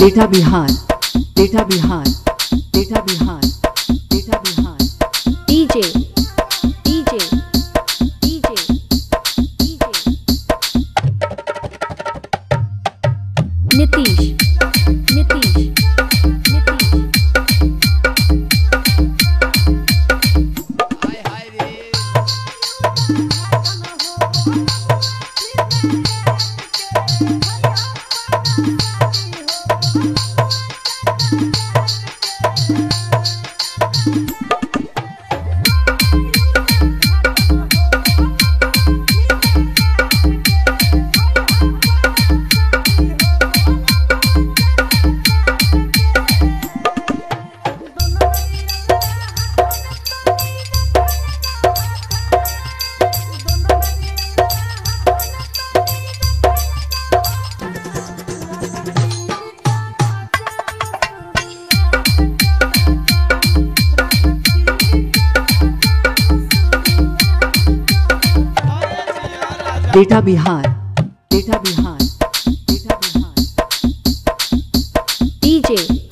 लेटा बिहार, लेटा बिहार, लेटा बिहार, लेटा Bihar. DJ DJ DJ DJ Nitish Nitish लेटा बिहार, लेटा बिहार, लेटा बिहार। डीजे